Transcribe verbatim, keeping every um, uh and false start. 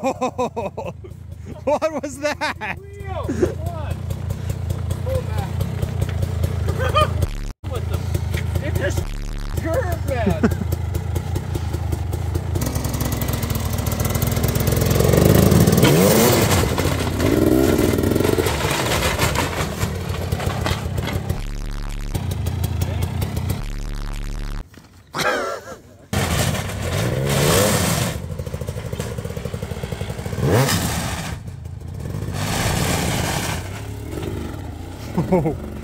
Whoa! What was that? Leo, come on. Pull back. What the? It's just curve, man. Oh.